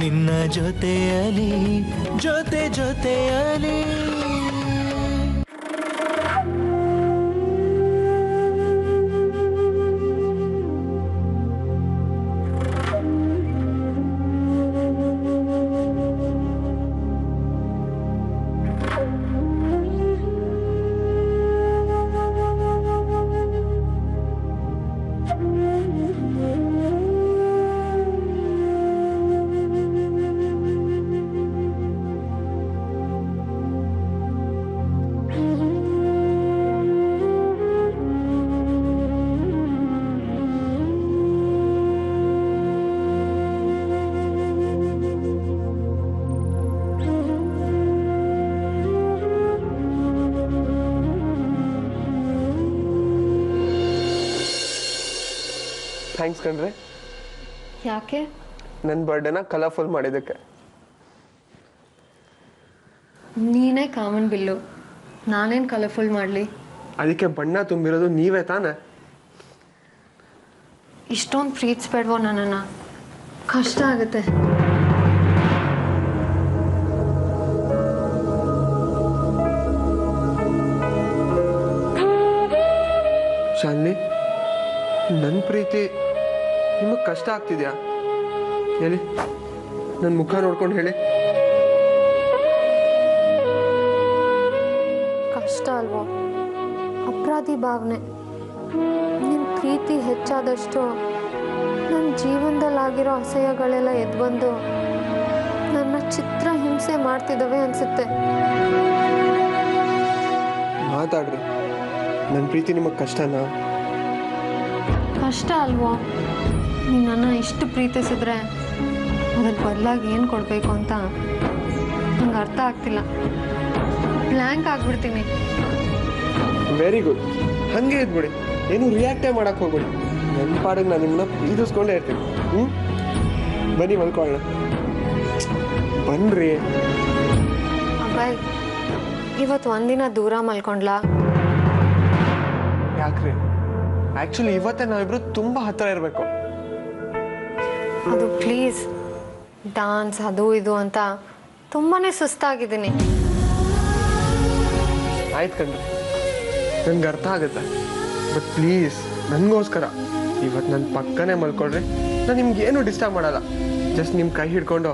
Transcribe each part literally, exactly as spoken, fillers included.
ನಿನ್ನ ಜೊತೆಯಲಿ ಜೊತೆ ಜೊತೆಯಲಿ थैंक्स कंड्रे याके नन बर्थडे ना कलरफुल ಮಾಡಿದಕ್ಕೆ ನೀನೇ ಕಾಮನ್ ಬಿಲ್ಲು ನಾನೇನ್ ಕಲರ್ಫುಲ್ ಮಾಡ್ಲಿ ಅದಕ್ಕೆ ಬಣ್ಣ ತುಂಬಿರೋದು ನೀವೇ ತಾನೆ ಇಷ್ಟೊಂದು ಪ್ರೀತಿಸ್ಬೇಡೋ ನನ್ನನ್ನ ಕಷ್ಟ ಆಗುತ್ತೆ ಶಾನ್ವಿ ನನ್ನ ಪ್ರೀತಿ ನಿಮಗೆ ಕಷ್ಟ ಆಗ್ತಿದ್ಯಾ ಹೇಳಿ ನನ್ನ ಮುಖ ನೋಡ್ಕೊಂಡು ಹೇಳಿ ಕಷ್ಟ ಅಲ್ವಾ ಅಪರಾಧಿ ಭಾವನೆ ನಿಮ್ಮ ಪ್ರೀತಿ ಹೆಚ್ಚಾದಷ್ಟು ನನ್ನ ಜೀವನದಲ್ಲಿ ಆಗಿರೋ ಅಸಹ್ಯಗಳೆಲ್ಲ ಎದ್ದು ಬಂದು ನನ್ನ ಚಿತ್ರ ಹಿಂಸೆ ಮಾಡ್ತಿದವೆ ಅನ್ಸುತ್ತೆ ಮಾತಾಡ್ರಿ ನನ್ನ ಪ್ರೀತಿ ನಿಮಗೆ ಕಷ್ಟನಾ ಕಷ್ಟ ಅಲ್ವಾ ನಿನ್ನನ್ನ ಇಷ್ಟು ಪ್ರೀತಿಸಿದ್ರೆ ಅದರ ಬದಲಾಗಿ ಏನು ಕೊಡಬೇಕು ಅಂತ ನನಗೆ ಅರ್ಥ ಆಗ್ತಿಲ್ಲ ಬ್ಲಾಂಕ್ ಆಗ್ಬಿಡ್ತೀನಿ ವೆರಿ ಗುಡ್ ಹಂಗೇ ಇದ್ಬಿಡಿ ಏನು ರಿಯಾಕ್ಟ್ ಮಾಡಕ್ಕೆ ಹೋಗಬೇಡಿ ನನ್ನ ಪಾಡಿಗೆ ನಾನು ನಿಮ್ಮನ್ನ ಪ್ರೀತಿಸ್ಕೊಂಡೇ ಇರ್ತೀನಿ ಬನ್ನಿ ಮಲ್ಕೊಳ್ಳೋಣ ಬನ್ನಿ ಅಬ್ಬಾಯ್ ಇವತ್ತು ಒಂದಿನ ದೂರ ಮಲ್ಕೊಂಡ್ಲಾ ಯಾಕ್ರಿ ಆಕ್ಚುಲಿ ಇವತ್ತು ನಾವಿಬ್ರು ತುಂಬಾ ಹತ್ರ ಇರಬೇಕು ಅದು ಪ್ಲೀಸ್ ಡಾನ್ಸ್ ಅದು ಇದು ಅಂತ ತುಂಬಾನೇ ಸುಸ್ತಾಗಿದ್ದೀನಿ ಆಯ್ತು ಕಣ್ರಿ ನನಗೆ ಅರ್ಥ ಆಗುತ್ತೆ ಬಟ್ ಪ್ಲೀಸ್ ನನಗೋಸ್ಕರ ಇವತ್ತು ನನ್ನ ಪಕ್ಕನೇ ಮಲ್ಕೊಳ್ರಿ ನಾನು ನಿಮ್ಗೆ ಏನು ಡಿಸ್ಟರ್ಬ್ ಮಾಡಲ್ಲ ಜಸ್ಟ್ ನಿಮ್ಮ ಕೈ ಹಿಡ್ಕೊಂಡು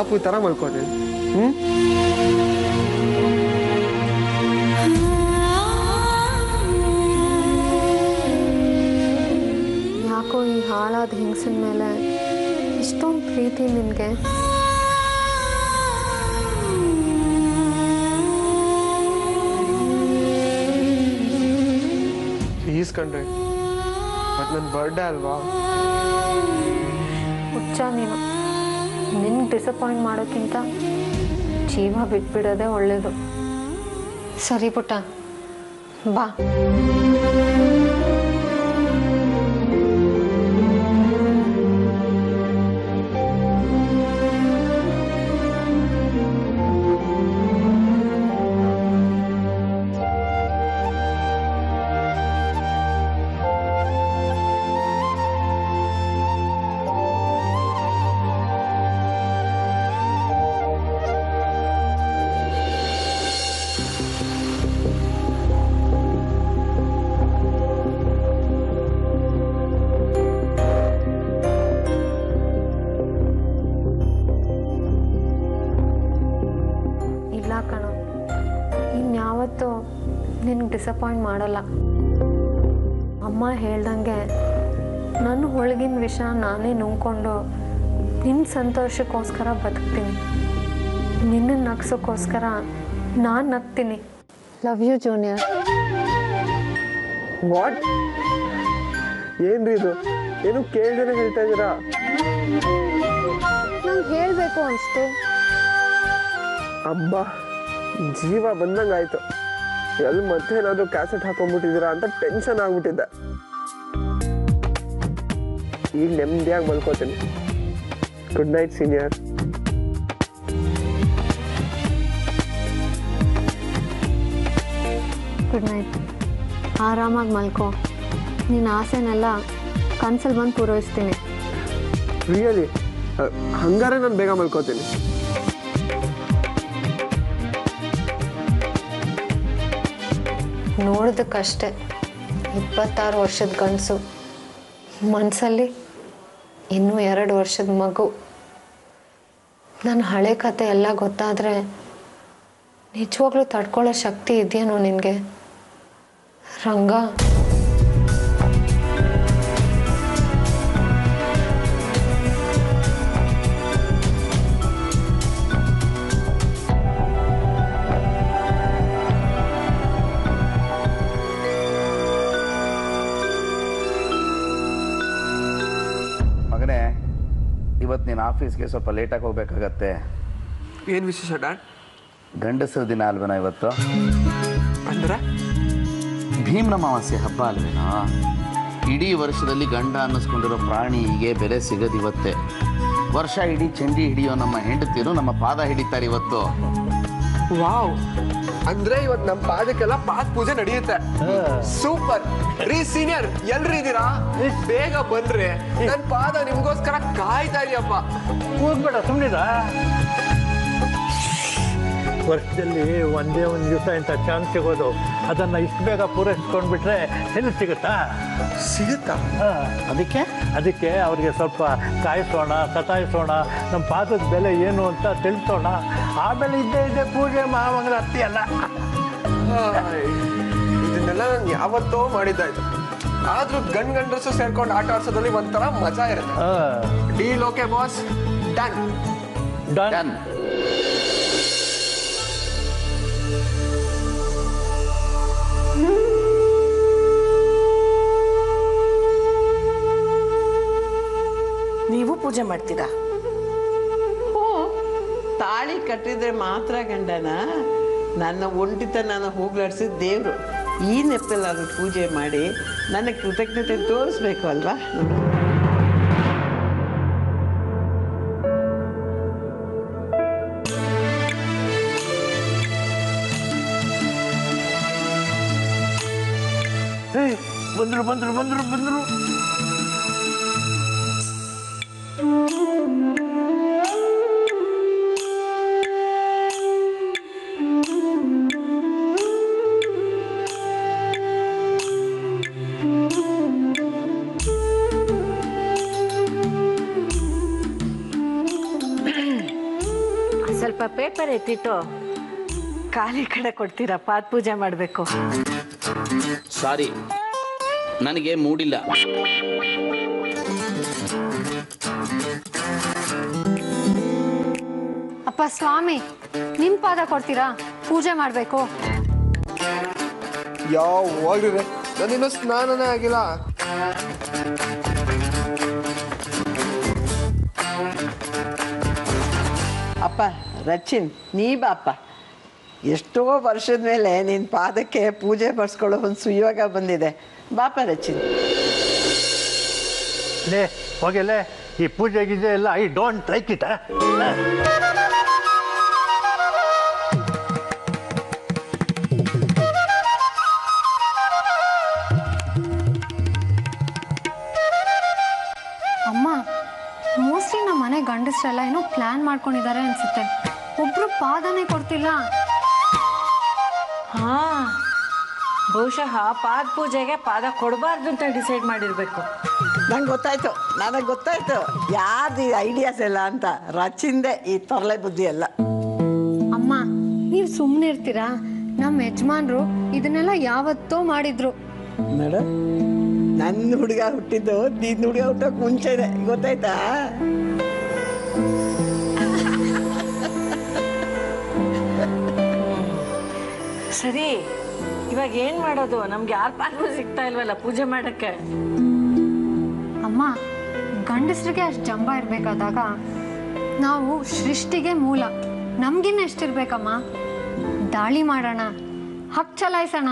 ಆಪು ಥರ ಮಲ್ಕೊಳ್ತೀನಿ ಹ್ಞೂ ಈ ಹಾಳಾದ ಹೆಂಗಸಿನ ಮೇಲೆ ಇಷ್ಟೊಂದು ಪ್ರೀತಿ ನಿನಗೆ ಪ್ಲೀಸ್ ಕಂಡ್ರೆ ಮತ್ತು ನನ್ನ ಬರ್ಡೇ ಅಲ್ವಾ ಹುಚ್ಚ ನೀನು ನಿನ್ಗೆ ಡಿಸಪಾಯಿಂಟ್ ಮಾಡೋಕ್ಕಿಂತ ಜೀವ ಬಿಟ್ಬಿಡೋದೇ ಒಳ್ಳೇದು ಸರಿ ಪುಟ್ಟ ಬಾ ಡಿಸಪಾಯಿಂಟ್ ಮಾಡಲ್ಲ ಅಮ್ಮ ಹೇಳ್ದಂಗೆ ನನ್ನ ಒಳಗಿನ ವಿಷ ನಾನೇ ನುಂಗ್ಕೊಂಡು ನಿನ್ನ ಸಂತೋಷಕ್ಕೋಸ್ಕರ ಬದುಕ್ತೀನಿ ನಿನ್ನ ನಗ್ಸೋಕ್ಕೋಸ್ಕರ ನಾನು ನಗ್ತೀನಿ ಲವ್ ಯು ಜೂನಿಯರ್ ವಾಟ್ ಏನ್ರಿ ಇದು ಏನು ಕೇಳಿದ್ರೆ ಹೇಳ್ತಾ ಇದ್ದೀರಾ ನಂಗೆ ಹೇಳಬೇಕು ಅನಿಸ್ತು ಅಬ್ಬಾ ಜೀವ ಬಂದಂಗಾಯ್ತು ಎಲ್ಲಿ ಮತ್ತೆ ಏನಾದರೂ ಕ್ಯಾಸೆಟ್ ಹಾಕೊಂಡ್ಬಿಟ್ಟಿದ್ದೀರಾ ಅಂತ ಟೆನ್ಷನ್ ಆಗ್ಬಿಟ್ಟಿದ್ದೆ ಈಗ ನೆಮ್ಮದಿಯಾಗಿ ಮಲ್ಕೋತೀನಿ good night senior good night ಆರಾಮಾಗಿ ಮಲ್ಕೋ ನಿನ್ನ ಆಸೆನೆಲ್ಲ ಕನ್ಸಲ್ಲಿ ಬಂದು ಪೂರೈಸ್ತೀನಿ ರಿಯಲಿ ಹಂಗಾರೆ ನಾನು ಬೇಗ ಮಲ್ಕೋತೀನಿ. ನೋಡೋದಕ್ಕಷ್ಟೇ ಇಪ್ಪತ್ತಾರು ವರ್ಷದ ಗಂಡಸು ಮನಸಲ್ಲಿ ಇನ್ನೂ ಎರಡು ವರ್ಷದ ಮಗು. ನನ್ನ ಹಳೆ ಕತೆ ಎಲ್ಲ ಗೊತ್ತಾದರೆ ನಿಜವಾಗ್ಲೂ ತಡ್ಕೊಳ್ಳೋ ಶಕ್ತಿ ಇದೆಯೇನೋ ನಿನಗೆ ರಂಗ? ऑफिस के स्वल्प लेट आगे होते ऐन विशेष डैड गंडसर दिन अल्वेना इवत्तु अंद्रे भीमन अमावास्ये हब्ब अल्वेना इडी वर्षदल्लि गंड अन्निसिकोंडिरो प्राणिगे बेले सिगद इवत्ते वर्ष इडी चंडी हिडियो नम्म हेंडतिरु नम्म पाद हिडितारे इवत्तु. वाव अंद्रे इवत्तु नम्म पादक्केल्ल पाद पूजे नडेयुत्ते. सूपर री सीनियर एल्लरू इदीरा बेग बंद्रे नन्न पाद निमगोस्कर कायता इदीयप्प. ಕೂಗ್ಬೇಡ ಸುಮ್ಮನಿರಾ. ವರ್ಷದಲ್ಲಿ ಒಂದೇ ಒಂದು ದಿವಸ ಇಂಥ ಚಾನ್ಸ್ ಸಿಗೋದು, ಅದನ್ನು ಇಷ್ಟು ಬೇಗ ಪೂರೈಸ್ಕೊಂಡ್ಬಿಟ್ರೆ ಎಲ್ಲಿ ಸಿಗುತ್ತಾ? ಸಿಗುತ್ತಾ? ಅದಕ್ಕೆ ಅದಕ್ಕೆ ಅವ್ರಿಗೆ ಸ್ವಲ್ಪ ಕಾಯಿಸೋಣ, ಕತಾಯಿಸೋಣ, ನಮ್ಮ ಪಾದದ ಬೆಲೆ ಏನು ಅಂತ ತಿಳಿಸೋಣ. ಆಮೇಲೆ ಇದ್ದೇ ಇದ್ದೇ ಪೂಜೆ ಮಹಾಮಂಗಳ ಅತ್ತಿಯಲ್ಲ. ಇದನ್ನೆಲ್ಲ ನಾನು ಯಾವತ್ತೋ ಮಾಡಿದ್ದಾಯ್ತು. ಆದರೂ ಗಂಡು ಗಂಡಸು ಸೇರ್ಕೊಂಡು ಆಟ ಆಡಿಸೋದ್ರಲ್ಲಿ ಒಂಥರ ಮಜಾ ಇರುತ್ತೆ. Deal okay boss? Done done. ನೀವು ಪೂಜೆ ಮಾಡ್ತೀರಾ? ಓ, ತಾಳಿ ಕಟ್ಟಿದ್ರೆ ಮಾತ್ರ ಗಂಡನ. ನನ್ನ ಒಂಟಿತನ ಹೋಗ್ಲಾಡಿಸಿದ ದೇವರು. ಈ ನೆಪ್ಪೆಲ್ಲಾದ್ರೂ ಪೂಜೆ ಮಾಡಿ ನನ್ನ ಕೃತಜ್ಞತೆ ತೋರಿಸ್ಬೇಕು ಅಲ್ವಾ? ಬಂದ್ರು ಬಂದ್ರು ಬಂದ್ರು ಬಂದ್ರು ಸ್ವಲ್ಪ ಪೇಪರ್ ಎತ್ತಿಟ್ಟು ಖಾಲಿ ಕಡೆ ಕೊಡ್ತೀರಾ? ಪಾದ ಪೂಜೆ ಮಾಡಬೇಕು. ಸಾರಿ, ನನಗೆ ಮೂಡಿಲ್ಲ. ಅಪ್ಪ ಸ್ವಾಮಿ, ನಿಮ್ಮ ಪಾದ ಕೊಡ್ತೀರಾ? ಪೂಜೆ ಮಾಡಬೇಕು. ಯಾವಾಗ? ನಾನಿನ್ನೂ ಸ್ನಾನನೇ ಆಗಿಲ್ಲ. ಅಪ್ಪ ರಚಿನ್, ನೀ ಬಾಪ್ಪ. ಎಷ್ಟೋ ವರ್ಷದ ಮೇಲೆ ನಿನ್ನ ಪಾದಕ್ಕೆ ಪೂಜೆ ಮಾಡಿಸ್ಕೊಳ್ಳೋ ಒಂದು ಸುಯೋಗ ಬಂದಿದೆ. ಬಾಪ ರಚಿನ್. ಲೇ ಹೋಗಲೇ, ಈ ಪೂಜೆ ಗೀಜೆ ಎಲ್ಲ ಐ ಡೋಂಟ್ ಲೈಕ್ ಇಟ್. ಅಮ್ಮ, ಮೋಸ್ಟ್ಲಿ ನಮ್ಮ ಮನೆ ಗಂಡಸ್ರೆಲ್ಲ ಏನೋ ಪ್ಲಾನ್ ಮಾಡ್ಕೊಂಡಿದ್ದಾರೆ ಅನ್ಸುತ್ತೆ. ಒಬ್ರು ಪಾದನೇ ಕೊಡ್ತಿಲ್ಲ. ಹಾ, ಬಹುಶಃ ಪಾದ ಪೂಜೆಗೆ ಪಾದ ಕೊಡಬಾರ್ದು ಅಂತ ಡಿಸೈಡ್ ಮಾಡಿರ್ಬೇಕು. ನಂಗೆ ಗೊತ್ತಾಯ್ತು, ನನಗೆ ಗೊತ್ತಾಯ್ತು ಯಾವ್ದು ಐಡಿಯಾಸ್ ಎಲ್ಲ ಅಂತ. ರಚಿಂದೆ ಈ ತರಲೆ ಬುದ್ಧಿ ಎಲ್ಲ. ಅಮ್ಮ, ನೀವು ಸುಮ್ಮನೆ ಇರ್ತೀರಾ? ನಮ್ಮ ಯಜಮಾನ್ರು ಇದನ್ನೆಲ್ಲ ಯಾವತ್ತೋ ಮಾಡಿದ್ರು. ಮೇಡಮ್, ನನ್ನ ಹುಡುಗ ಹುಟ್ಟಿದ್ದು ನಿನ್ನ ಹುಡುಗ ಹುಟ್ಟೋಕೆ ಮುಂಚೆ ಇದೆ, ಗೊತ್ತಾಯ್ತಾ? ಸರಿ, ಇವಾಗ ಏನ್ ಮಾಡೋದು? ನಮ್ಗೆ ಯಾರ ಪಾದ ಸಿಗ್ತಾ ಇಲ್ವಲ್ಲ ಪೂಜೆ ಮಾಡಕ್ಕೆ. ಅಮ್ಮ, ಗಂಡಸರಿಗೆ ಅಷ್ಟು ಜಂಬ ಇರ್ಬೇಕಾದಾಗ ನಾವು ಸೃಷ್ಟಿಗೆ ಮೂಲ, ನಮ್ಗಿನ್ನ ಎಷ್ಟಿರ್ಬೇಕಮ್ಮ? ದಾಳಿ ಮಾಡೋಣ, ಹಕ್ ಚಲಾಯಿಸೋಣ.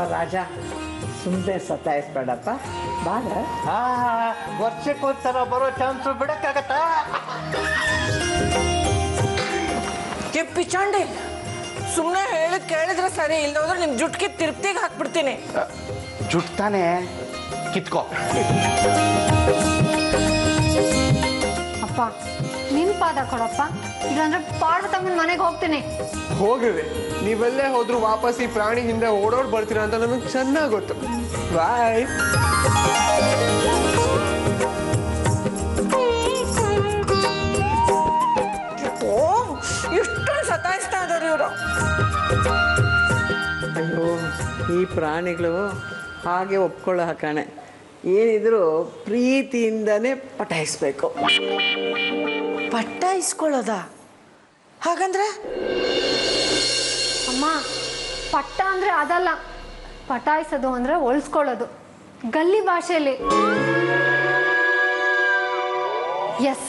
और राजा ಸುಮ್ಮನೆ ಸತಾಯಿಸ್ಬೇಡಪ್ಪ ಬಾರ ಆ ವರ್ಷಕ್ಕೊಂದ್ಸಲ ಬರೋ ಚಾನ್ಸ್ ಬಿಡಕ್ಕಾಗತ್ತಾ ಕೆಪ್ಪಿ ಚಂಡಿ ಸುಮ್ಮನೆ ಹೇಳಿ ಕೇಳಿದ್ರೆ ಸರಿ ಇಲ್ಲದ್ರೆ ನಿಮ್ಮ ಜುಟ್ಕಿ ತಿರ್ಪ್ತಿಗೆ ಹಾಕ್ಬಿಡ್ತೀನಿ ಜುಟ್ತಾನೆ ಕಿತ್ಕೋ ಅಪ್ಪ ನಿಮ್ಮ ಪಾದ ಕೊಡಪ್ಪ ಇಲ್ಲಂದ್ರೆ ಪಾರ್ವತಮ್ಮನ ಮನೆಗೆ ಹೋಗ್ತೀನಿ ಹೋಗ್ರಿ ನೀವೆಲ್ಲೇ ಹೋದ್ರು ವಾಪಸ್ ಈ ಪ್ರಾಣಿ ಹಿಂದೆ ಓಡೋಡ್ ಬರ್ತೀರಾ ಅಂತ ನನಗೆ ಚೆನ್ನಾಗಿ ಗೊತ್ತು ಬಾಯ್ ಓ ಇಷ್ಟೊಂದು ಸತಾಯಿಸ್ತಾ ಇದ್ದಾರೆ ಇವರು ಅಯ್ಯೋ ಈ ಪ್ರಾಣಿಗಳು ಹಾಗೆ ಒಪ್ಕೊಳ್ಳೋ ಹಾಕಣೆ ಏನಿದ್ರು ಪ್ರೀತಿಯಿಂದನೇ ಪಟಾಯಿಸ್ಬೇಕು ಪಟಾಯಿಸ್ಕೊಳ್ಳೋದ ಹಾಗಂದ್ರೆ अम्मा पट अंद्रे अदल्ल पटायिसोदु अंद्रे ओळिस्कोळ्ळोदु गल्ली भाषेयल्लि यस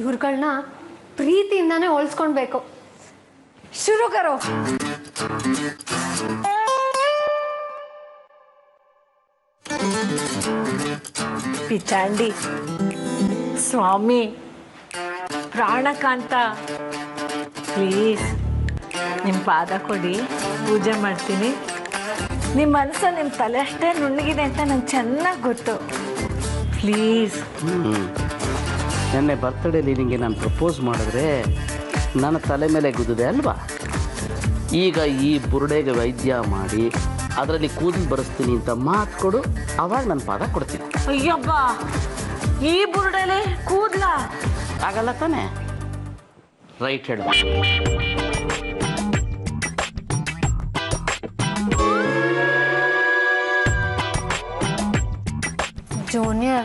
इवरुगळन्न प्रीतियिंदने ओळिस्कोंडबेकु शुरु करो पिचांडी स्वामी प्राणकांत प्लीज ನಿಮ್ಮ ಪಾದ ಕೊಡಿ ಪೂಜೆ ಮಾಡ್ತೀನಿ ನಿಮ್ಮ ಮನಸ್ಸು ನಿಮ್ಮ ತಲೆ ಅಷ್ಟೇ ನುಣ್ಣಗಿದೆ ಅಂತ ನನಗೆ ಚೆನ್ನಾಗಿ ಗೊತ್ತು ಪ್ಲೀಸ್ ನನ್ನ ಬರ್ತ್ಡೇಲಿ ನಿಮಗೆ ನಾನು ಪ್ರಪೋಸ್ ಮಾಡಿದ್ರೆ ನನ್ನ ತಲೆ ಮೇಲೆ ಗುದ್ದಿದೆ ಅಲ್ವಾ ಈಗ ಈ ಬುರುಡೆಗೆ ವೈದ್ಯ ಮಾಡಿ ಅದರಲ್ಲಿ ಕೂದಲು ಬರೆಸ್ತೀನಿ ಅಂತ ಮಾತು ಕೊಡು ಆವಾಗ ನನ್ನ ಪಾದ ಕೊಡ್ತೀನಿ ಅಯ್ಯಪ್ಪ ಈ ಬುರುಡೆಲಿ ಕೂದಲಾ ಆಗಲ್ಲ ತಾನೆ ರೈಟ್ ಹೇಳು जूनियर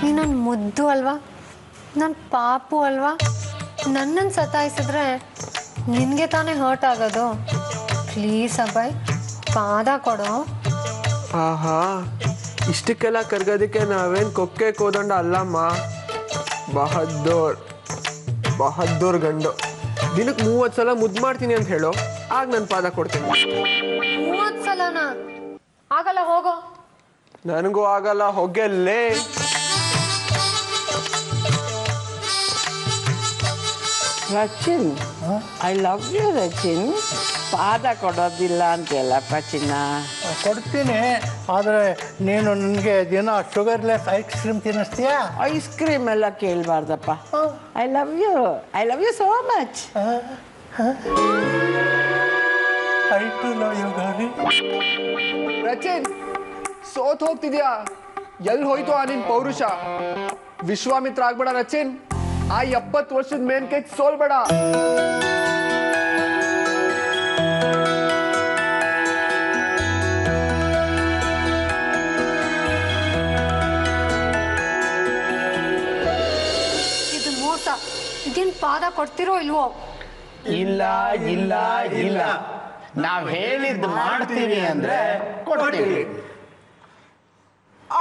नहीं ना मुद्दू अल्वा ना पापू अल्वा नन्नन सताइसिद्रे निनगे ताने हर्ट आगोदु प्लीज अभय पाद कोडो आहा इष्टक्केल्ल करगोदक्के नावेन कोक्के कोदंड अल्लम्मा बहदूर बहदूर गंडो दिनक्के ಮೂವತ್ತು सಲ ಮುದ್ದು ಮಾಡ್ತೀನಿ ಅಂತ ಹೇಳೋ ಆಗ ನಾನು ಪಾದ ಕೊಡ್ತೀನಿ ಮೂವತ್ತು ಸಲನಾ ಆಗಲ್ಲ ಹೋಗೋ ನನಗೂ ಆಗಲ್ಲ ಹೋಗಲೇ Rachin I love you Rachin ಪಾದ ಕೊಡೋದಿಲ್ಲ ಅಂತೆಲ್ಲ ರಚಿನ್ ಕೊಡ್ತೀನಿ ಆದರೆ ನೀನು ನನಗೆ ದಿನ ಶುಗರ್ಲೆಸ್ ಐಸ್ ಕ್ರೀಮ್ ತಿನ್ನಿಸ್ತೀಯಾ ಐಸ್ ಕ್ರೀಮ್ ಎಲ್ಲ ಕೇಳಬಾರ್ದಪ್ಪ I love you I love you so much I too love you ಗಾಡಿ ರಚಿನ್ सोत होग्तिद्या एल्ल होय्तो आ निन्न पौरुष विश्वामित्र आगबेड रचिन आ ಎಪ್ಪತ್ತು वर्षद मेनके सोल्बेड इदु मोस इदेन पाद कोड्तिरो इल्वो इल्ल इल्ल इल्ल नावु हेळिद माड्तीवि अंद्रे कोड्तीवि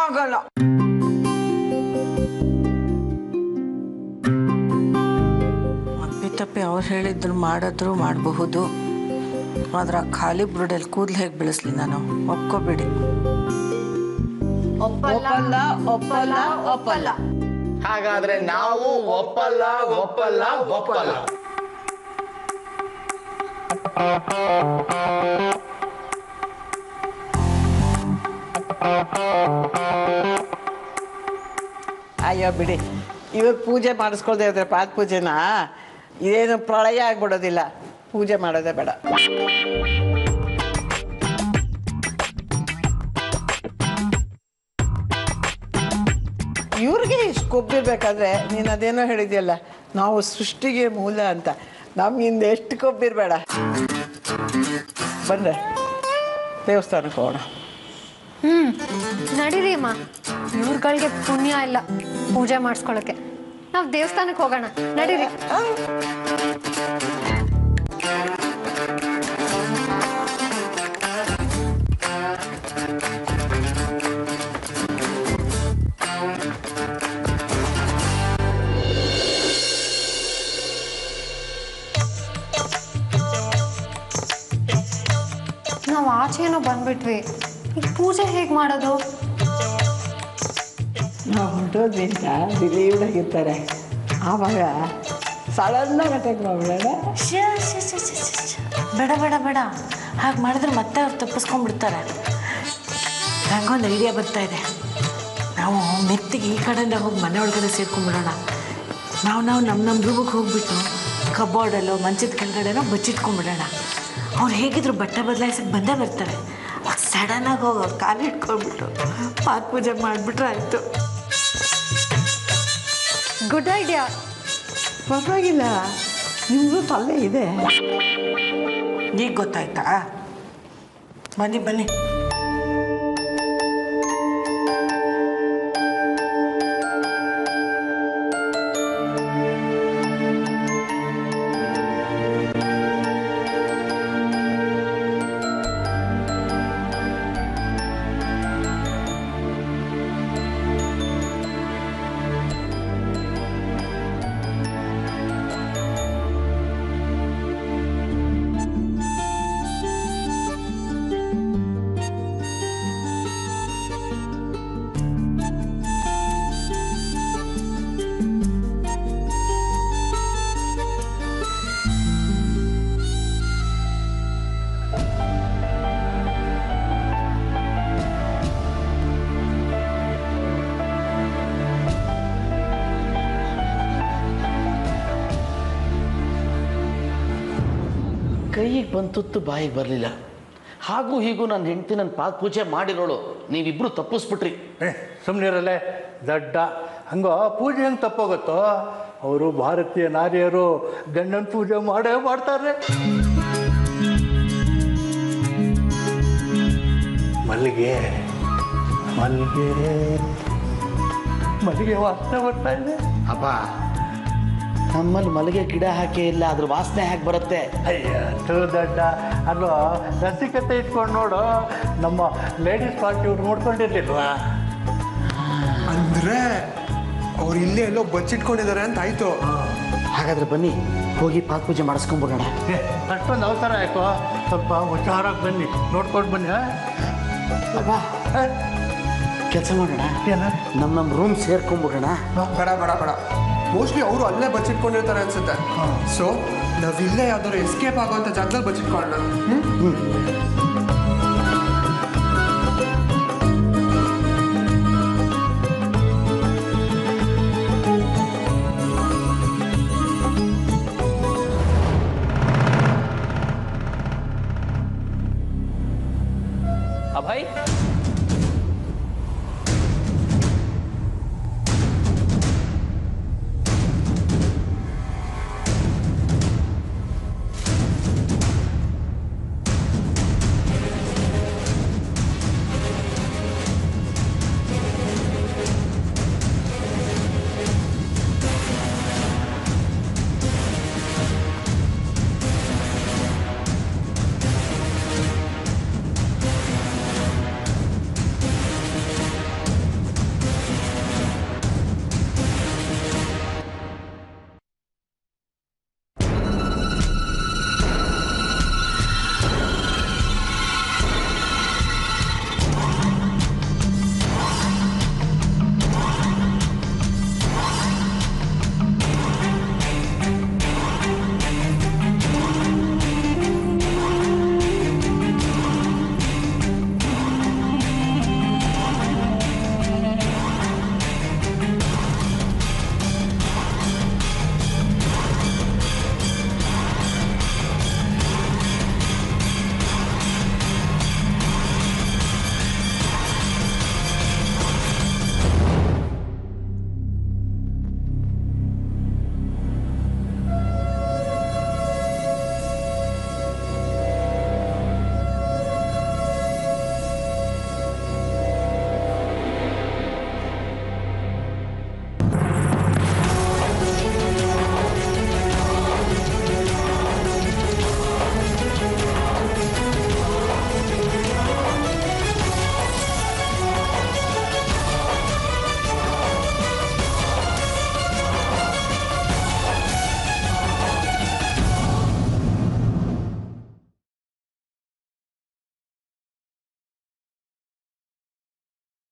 ಆಗಲ್ಲ ಅಪ್ಪಿ ತಪ್ಪಿ ಅವ್ರು ಹೇಳಿದ್ರು ಮಾಡಿದ್ರು ಮಾಡಬಹುದು ಆದ್ರೆ ಖಾಲಿ ಬುರುಡೆಯಲ್ಲಿ ಕೂದಲು ಹೇಗೆ ಬೆಳೆಸಲಿ ನಾನು ಒಪ್ಕೋಬೇಡಿ ಒಪ್ಪಲ್ಲ ಒಪ್ಪಲ್ಲ ಒಪ್ಪಲ್ಲ ಹಾಗಾದ್ರೆ ನಾವು ಒಪ್ಪಲ್ಲ ಒಪ್ಪಲ್ಲ ಒಪ್ಪಲ್ಲ ಅಯ್ಯೋ ಬಿಡಿ ಇವಾಗ ಪೂಜೆ ಮಾಡಿಸ್ಕೊಳ್ದೆ ಇದ್ರೆ ಪಾದ ಪೂಜೆನಾ ಇದೇನು ಪ್ರಳಯ ಆಗ್ಬಿಡೋದಿಲ್ಲ ಪೂಜೆ ಮಾಡೋದೇ ಬೇಡ ಇವ್ರಿಗೆ ಇಷ್ಟು ಕೊಬ್ಬಿರ್ಬೇಕಾದ್ರೆ ನೀನು ಅದೇನೋ ಹೇಳಿದ್ಯಲ್ಲ ನಾವು ಸೃಷ್ಟಿಗೆ ಮೂಲ ಅಂತ ನಮ್ಗಿಂದ ಎಷ್ಟು ಕೊಬ್ಬಿರ್ಬೇಡ ಬಂದ್ರೆ ದೇವಸ್ಥಾನಕ್ಕೆ ಹೋಗೋಣ ಹ್ಮ್ ನಡೀರಿ ಅಮ್ಮ ಇವ್ರುಗಳಿಗೆ ಪುಣ್ಯ ಇಲ್ಲ ಪೂಜೆ ಮಾಡಿಸ್ಕೊಳ್ಳೋಕೆ ನಾವು ದೇವಸ್ಥಾನಕ್ಕೆ ಹೋಗೋಣ ನಡೀರಿ ಆಚೆನೋ ಬಂದ್ಬಿಟ್ವಿ. ಈ ಪೂಜೆ ಹೇಗೆ ಮಾಡೋದು? ನಾವು ಹೊರಟೋದ್ವಿ ಅಂತ ರಿಲೀವ್ಡ್ ಆಗಿರ್ತಾರೆ. ಆವಾಗ ಸಡನ್ನಾಗಿ ಅಟ್ಯಾಕ್ ಮಾಡಬೇಡ. ಬೇಡ ಬೇಡ ಬೇಡ, ಹಾಗೆ ಮಾಡಿದ್ರೆ ಮತ್ತೆ ಅವ್ರು ತಪ್ಪಿಸ್ಕೊಂಡ್ಬಿಡ್ತಾರೆ. ನನಗೊಂದು ಐಡಿಯಾ ಬರ್ತಾ ಇದೆ. ನಾವು ಮೆತ್ತಿಗೆ ಈ ಕಡೆಯಿಂದ ಹೋಗಿ ಮನೆ ಒಳಗಡೆ ಸೇರ್ಕೊಂಡ್ಬಿಡೋಣ. ನಾವು ನಾವು ನಮ್ಮ ನಮ್ಮ ರೂಮಕ್ಕೆ ಹೋಗ್ಬಿಟ್ಟು ಕಬೋರ್ಡಲ್ಲೋ ಮಂಚದ ಕೆಳಗಡೆನೋ ಬಚ್ಚಿಟ್ಕೊಂಡ್ಬಿಡೋಣ. ಅವ್ರು ಹೇಗಿದ್ರು ಬಟ್ಟೆ ಬದಲಾಯಿಸಕ್ಕೆ ಬಂದೇ ಬರ್ತಾರೆ. ಅವ್ರು ಸಡನ್ನಾಗಿ ಹೋಗಿ ಅವ್ರು ಕಾಲು ಇಟ್ಕೊಂಡ್ಬಿಟ್ಟು ಪಾಕ್ ಪೂಜೆ ಮಾಡಿಬಿಟ್ರೆ ಆಯಿತು. ಗುಡ್ ಐಡಿಯಾ, ಪರವಾಗಿಲ್ಲ. ನಿಮ್ಮದು ತಲೆ ಇದೆ. ಈಗ ಗೊತ್ತಾಯ್ತಾ? ಬನ್ನಿ ಬನ್ನಿ. ಕೈಗೆ ಬಂತುತ್ತು ಬಾಯಿಗೆ ಬರಲಿಲ್ಲ. ಹಾಗೂ ಹೀಗೂ ನನ್ನ ಹೆಂಡತಿ ನನ್ನ ಪಾದ ಪೂಜೆ ಮಾಡಿರೋಳು. ನೀವಿಬ್ಬರು ತಪ್ಪಿಸ್ಬಿಟ್ರಿ. ಏ ಸುಮ್ಮನಿರಲ್ಲೇ ದಡ್ಡ. ಹಂಗೋ ಪೂಜೆ ಹೆಂಗೆ ತಪ್ಪೋಗುತ್ತೋ? ಅವರು ಭಾರತೀಯ ನಾರಿಯರು ಗಂಡನ ಪೂಜೆ ಮಾಡೇ ಮಾಡ್ತಾರೆ. ಮಲ್ಲಿಗೆ ಮಲ್ಲಿಗೆ ಮಲ್ಲಿಗೆ ವಾಸನೆ ಬರ್ತಾ ಇದೆ. ಅಪ್ಪ, ನಮ್ಮಲ್ಲಿ ಮಲ್ಲಿಗೆ ಗಿಡ ಹಾಕೇ ಇಲ್ಲ, ಅದ್ರ ವಾಸನೆ ಹಾಕಿ ಬರುತ್ತೆ. ಅಯ್ಯ ಚಲೋ ದಡ್ಡ ಅಲ್ವ, ರಸಿಕತೆ ಇಟ್ಕೊಂಡು ನೋಡು. ನಮ್ಮ ಲೇಡೀಸ್ ಪಾರ್ಟಿ ಅವ್ರು ನೋಡ್ಕೊಂಡಿರ್ಲಿಲ್ವಾ? ಅಂದರೆ ಅವ್ರು ಇಲ್ಲೇ ಎಲ್ಲೋ ಬಚ್ಚಿಟ್ಕೊಂಡಿದ್ದಾರೆ ಅಂತ ಆಯಿತು. ಹಾಗಾದ್ರೆ ಬನ್ನಿ ಹೋಗಿ ಪಾದ ಪೂಜೆ ಮಾಡಿಸ್ಕೊಂಡ್ಬಿಡೋಣ. ಅಷ್ಟೊಂದು ಅವಸರ ಆಯಿತು, ಸ್ವಲ್ಪ ಹುಷಾರಾಗಿ ಬನ್ನಿ, ನೋಡ್ಕೊಂಡು ಬನ್ನಿ. ಅಬ್ಬಾ, ಕೆಲಸ ಮಾಡೋಣ, ನಮ್ಮ ನಮ್ಮ ರೂಮ್ ಸೇರ್ಕೊಂಡ್ಬಿಡೋಣ. ಬೇಡ ಬೇಡ ಬೇಡ, ಮೋಸ್ಟ್ಲಿ ಅವರು ಅಲ್ಲೇ ಬಚ್ಚಿಟ್ಕೊಂಡಿರ್ತಾರೆ ಅನ್ಸುತ್ತೆ. ಸೊ ನಾವಿಲ್ಲೇ ಯಾವ್ದಾದ್ರು ಎಸ್ಕೇಪ್ ಆಗೋವಂಥ ಜಾಗದಲ್ಲಿ ಬಚ್ಚಿಟ್ಕೊಳ್ಳೋಣ.